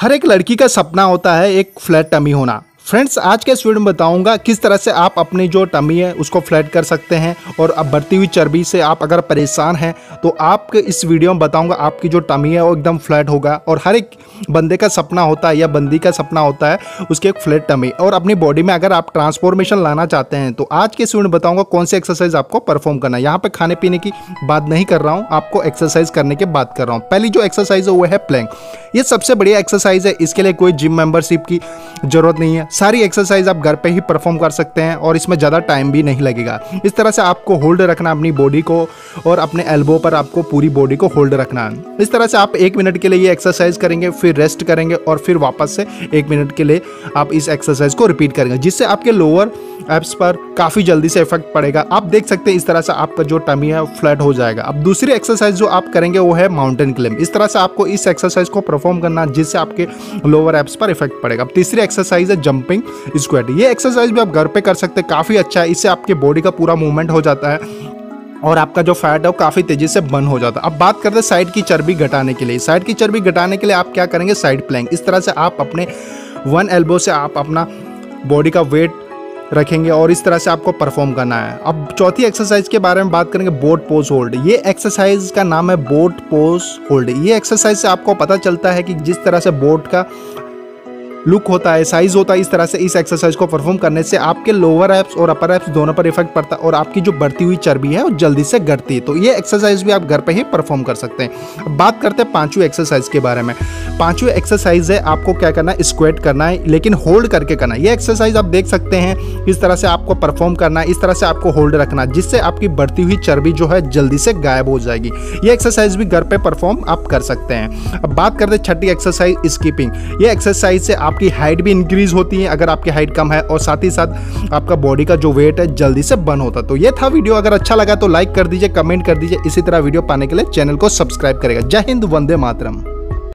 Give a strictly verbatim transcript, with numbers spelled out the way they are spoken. हर एक लड़की का सपना होता है एक फ्लैट टमी होना। फ्रेंड्स, आज के इस वीडियो में बताऊंगा किस तरह से आप अपनी जो टमी है उसको फ्लैट कर सकते हैं, और अब बढ़ती हुई चर्बी से आप अगर परेशान हैं तो आपके इस वीडियो में बताऊंगा आपकी जो टमी है वो एकदम फ्लैट होगा। और हर एक बंदे का सपना होता है या बंदी का सपना होता है उसकी एक फ्लैट टमी, और अपनी बॉडी में अगर आप ट्रांसफॉर्मेशन लाना चाहते हैं तो आज के इस वीडियो में बताऊँगा कौन सी एक्सरसाइज आपको परफॉर्म करना है। यहाँ पर खाने पीने की बात नहीं कर रहा हूँ, आपको एक्सरसाइज करने की बात कर रहा हूँ। पहली जो एक्सरसाइज है वो है प्लैंक। ये सबसे बढ़िया एक्सरसाइज है, इसके लिए कोई जिम मेम्बरशिप की जरूरत नहीं है। सारी एक्सरसाइज आप घर पे ही परफॉर्म कर सकते हैं और इसमें ज़्यादा टाइम भी नहीं लगेगा। इस तरह से आपको होल्ड रखना अपनी बॉडी को, और अपने एल्बो पर आपको पूरी बॉडी को होल्ड रखना है। इस तरह से आप एक मिनट के लिए ये एक्सरसाइज करेंगे, फिर रेस्ट करेंगे, और फिर वापस से एक मिनट के लिए आप इस एक्सरसाइज को रिपीट करेंगे, जिससे आपके लोअर एब्स पर काफ़ी जल्दी से इफेक्ट पड़ेगा। आप देख सकते हैं इस तरह से आपका जो टमी है फ्लैट हो जाएगा। अब दूसरी एक्सरसाइज जो आप करेंगे वो है माउंटेन क्लाइम। इस तरह से आपको इस एक्सरसाइज को परफॉर्म करना, जिससे आपके लोअर एब्स पर इफेक्ट पड़ेगा। अब तीसरी एक्सरसाइज है जंपिंग स्क्वाट। ये एक्सरसाइज भी आप घर पे कर सकते हैं, काफ़ी अच्छा है। इससे आपके बॉडी का पूरा मूवमेंट हो जाता है और आपका जो फैट है वो काफ़ी तेज़ी से बर्न हो जाता है। अब बात करते हैं साइड की चर्बी घटाने के लिए। साइड की चर्बी घटाने के लिए आप क्या करेंगे, साइड प्लैंक। इस तरह से आप अपने वन एल्बो से आप अपना बॉडी का वेट रखेंगे और इस तरह से आपको परफॉर्म करना है। अब चौथी एक्सरसाइज के बारे में बात करेंगे, बोट पोज होल्ड। ये एक्सरसाइज का नाम है बोट पोज होल्ड। ये एक्सरसाइज से आपको पता चलता है कि जिस तरह से बोट का लुक होता है, साइज होता है, इस तरह से इस एक्सरसाइज को परफॉर्म करने से आपके लोअर एब्स और अपर एब्स दोनों पर इफेक्ट पड़ता है और आपकी जो बढ़ती हुई चर्बी है वो जल्दी से घटती है। तो ये एक्सरसाइज भी आप घर पे ही परफॉर्म कर सकते हैं। अब बात करते हैं पांचवी एक्सरसाइज के बारे में। पांचवी एक्सरसाइज है, आपको क्या करना है, स्क्वेट करना है, लेकिन होल्ड करके करना है। ये एक्सरसाइज आप देख सकते हैं इस तरह से आपको परफॉर्म करना है, इस तरह से आपको होल्ड रखना, जिससे आपकी बढ़ती हुई चर्बी जो है जल्दी से गायब हो जाएगी। ये एक्सरसाइज भी घर पर परफॉर्म आप कर सकते हैं। अब बात करते हैं छठी एक्सरसाइज, स्कीपिंग। ये एक्सरसाइज से आपकी हाइट भी इंक्रीज होती है अगर आपकी हाइट कम है, और साथ ही साथ आपका बॉडी का जो वेट है जल्दी से बर्न होता है। तो ये था वीडियो, अगर अच्छा लगा तो लाइक कर दीजिए, कमेंट कर दीजिए। इसी तरह वीडियो पाने के लिए चैनल को सब्सक्राइब करेगा। जय हिंद, वंदे मातरम।